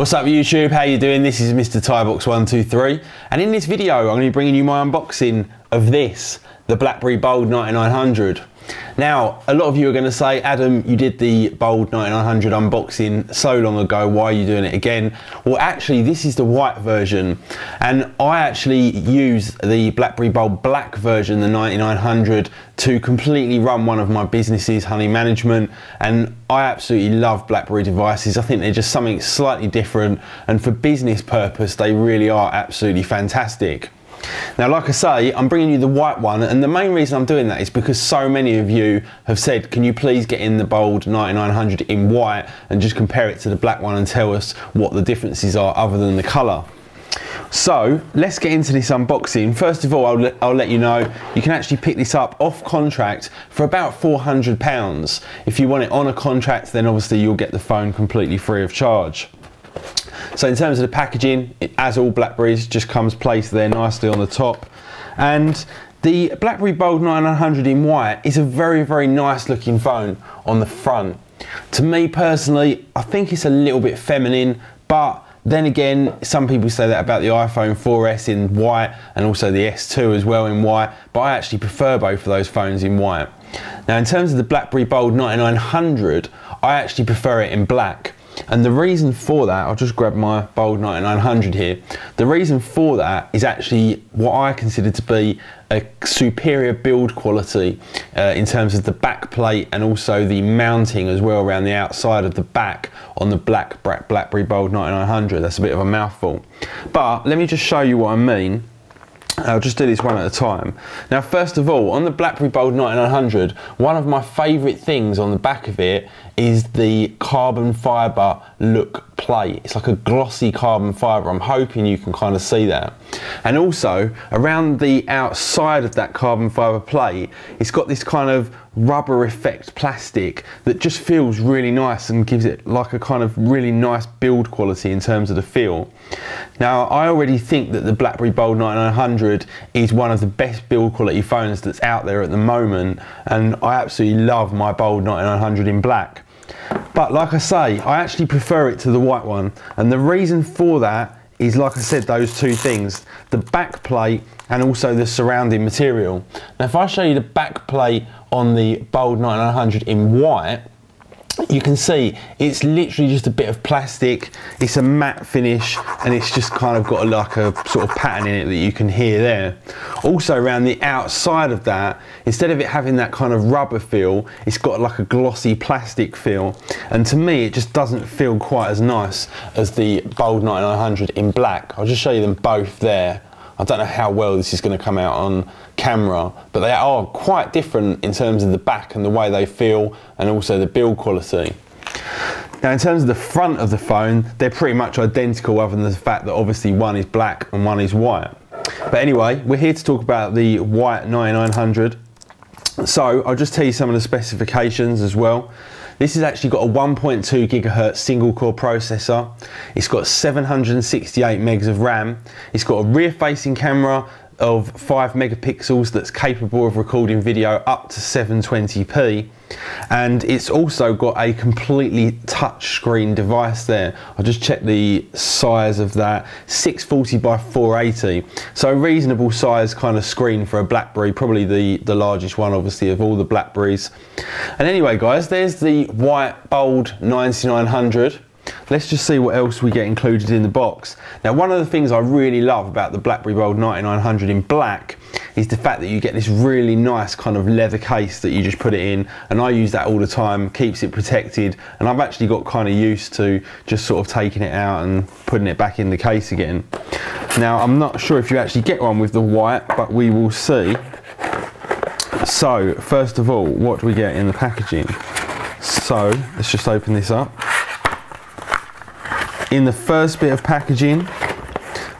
What's up YouTube, how you doing? This is Mr. ThaiBox123 and in this video I'm going to be bringing you my unboxing of this, the BlackBerry Bold 9900. Now a lot of you are going to say, Adam, you did the Bold 9900 unboxing so long ago, why are you doing it again? Well actually this is the white version and I actually use the BlackBerry Bold black version, the 9900, to completely run one of my businesses, Honey Management, and I absolutely love BlackBerry devices. I think they're just something slightly different, and for business purpose they really are absolutely fantastic. Now like I say, I'm bringing you the white one, and the main reason I'm doing that is because so many of you have said, can you please get in the Bold 9900 in white and just compare it to the black one and tell us what the differences are other than the colour. So let's get into this unboxing. First of all, I'll let you know you can actually pick this up off contract for about £400. If you want it on a contract, then obviously you'll get the phone completely free of charge. So in terms of the packaging, it, as all BlackBerries, just comes placed there nicely on the top. And the BlackBerry Bold 9900 in white is a very, very nice looking phone on the front. To me personally, I think it's a little bit feminine, but then again, some people say that about the iPhone 4S in white and also the S2 as well in white, but I actually prefer both of those phones in white. Now in terms of the BlackBerry Bold 9900, I actually prefer it in black. And the reason for that, I'll just grab my Bold 9900 here. The reason for that is actually what I consider to be a superior build quality in terms of the back plate and also the mounting as well around the outside of the back on the black BlackBerry Bold 9900. That's a bit of a mouthful. But let me just show you what I mean. I'll just do this one at a time. Now first of all, on the BlackBerry Bold 9900, one of my favourite things on the back of it is the carbon fibre look plate. It's like a glossy carbon fibre. I'm hoping you can kind of see that. And also, around the outside of that carbon fibre plate, it's got this kind of rubber effect plastic that just feels really nice and gives it like a kind of really nice build quality in terms of the feel. Now I already think that the BlackBerry Bold 9900 is one of the best build quality phones that's out there at the moment, and I absolutely love my Bold 9900 in black. But like I say, I actually prefer it to the white one, and the reason for that is, like I said, those two things, the back plate and also the surrounding material. Now if I show you the back plate on the Bold 9900 in white, you can see it's literally just a bit of plastic, it's a matte finish, and it's just kind of got like a sort of pattern in it that you can hear there. Also around the outside of that, instead of it having that kind of rubber feel, it's got like a glossy plastic feel, and to me it just doesn't feel quite as nice as the Bold 9900 in black. I'll just show you them both there. I don't know how well this is going to come out on camera, but they are quite different in terms of the back and the way they feel and also the build quality. Now in terms of the front of the phone, they're pretty much identical other than the fact that obviously one is black and one is white. But anyway, we're here to talk about the white 9900. So I'll just tell you some of the specifications as well. This has actually got a 1.2 gigahertz single core processor. It's got 768 megs of RAM. It's got a rear facing camera of 5 megapixels that's capable of recording video up to 720p. And it's also got a completely touch screen device there. I'll just check the size of that, 640 by 480. So a reasonable size kind of screen for a BlackBerry, probably the largest one obviously of all the BlackBerries. And anyway guys, there's the white Bold 9900. Let's just see what else we get included in the box. Now one of the things I really love about the BlackBerry Bold 9900 in black is the fact that you get this really nice kind of leather case that you just put it in, and I use that all the time, keeps it protected, and I've actually got kind of used to just sort of taking it out and putting it back in the case again. Now I'm not sure if you actually get one with the white, but we will see. So first of all, what do we get in the packaging? So let's just open this up. In the first bit of packaging,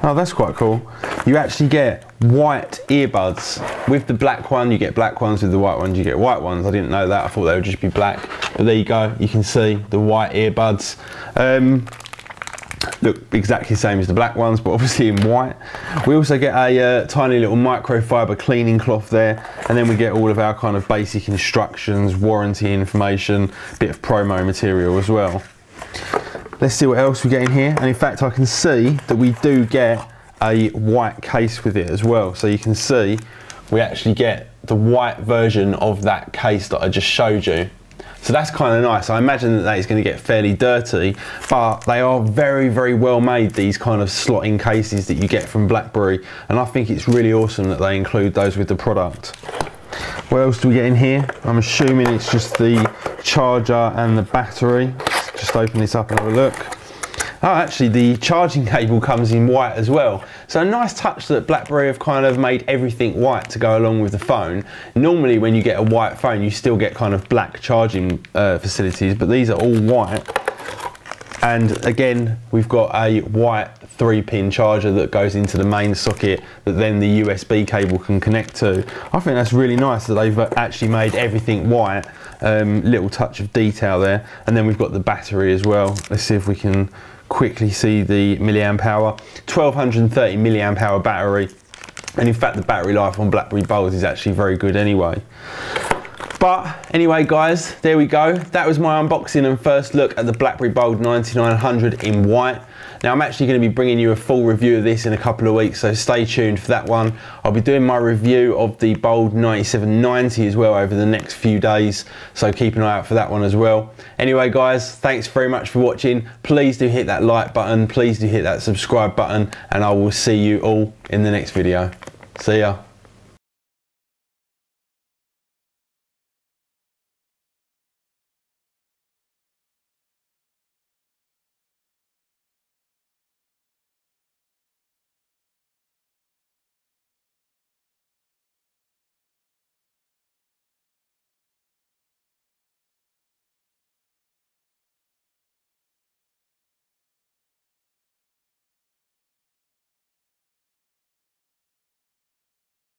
oh that's quite cool, you actually get white earbuds. With the black one you get black ones, with the white ones you get white ones. I didn't know that, I thought they would just be black, but there you go, you can see the white earbuds look exactly the same as the black ones, but obviously in white. We also get a tiny little microfiber cleaning cloth there, and then we get all of our kind of basic instructions, warranty information, bit of promo material as well. Let's see what else we get in here. And in fact, I can see that we do get a white case with it as well. So you can see we actually get the white version of that case that I just showed you. So that's kind of nice. I imagine that is going to get fairly dirty, but they are very, very well made, these kind of slotting cases that you get from BlackBerry. And I think it's really awesome that they include those with the product. What else do we get in here? I'm assuming it's just the charger and the battery. Let's just open this up and have a look. Oh, actually the charging cable comes in white as well. So a nice touch that BlackBerry have kind of made everything white to go along with the phone. Normally when you get a white phone, you still get kind of black charging facilities, but these are all white. And again, we've got a white 3-pin charger that goes into the main socket that then the USB cable can connect to. I think that's really nice that they've actually made everything white. Little touch of detail there. And then we've got the battery as well. Let's see if we can quickly see the milliamp hour. 1230 milliamp hour battery, and in fact the battery life on BlackBerry Bold is actually very good anyway. But anyway guys, there we go. That was my unboxing and first look at the BlackBerry Bold 9900 in white. Now I'm actually going to be bringing you a full review of this in a couple of weeks, so stay tuned for that one. I'll be doing my review of the Bold 9790 as well over the next few days, so keep an eye out for that one as well. Anyway guys, thanks very much for watching. Please do hit that like button, please do hit that subscribe button, and I will see you all in the next video. See ya.